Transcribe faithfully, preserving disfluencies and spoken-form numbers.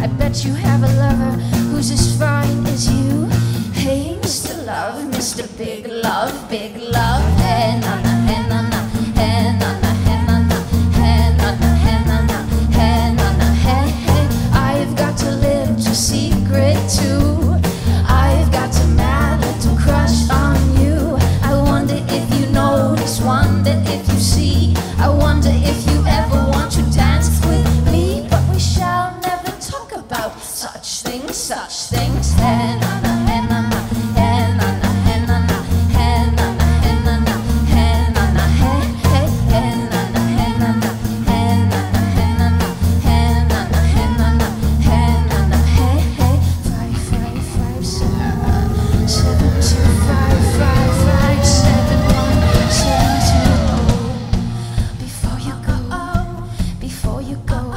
I bet you have a lover who's as fine as you. Hey, Mister Love, Mister Big Love, Big Love. Hey, na na, hey, na na, hey, na na, hey, na na, hey, na na, hey, na na, hey, na na, hey, hey. I've got to live your secret too. I've got to mallet to crush on you. I wonder if you notice, wonder if you see. I wonder if you ever want to dance with me, but we shall never about such things, such things. Hey, na na, hey, na na, hey, na na, hey, na na, hey, na na, hey, na na, hey, na na, hey, hey, hey, na na, hey, na na, hey, na na, hey, na na, hey, na na, hey, na na, hey, na na, hey, hey. Five, five, five, seven, seven, two, five, five, five, seven, one, seven, two, oh. Before you go, before you go.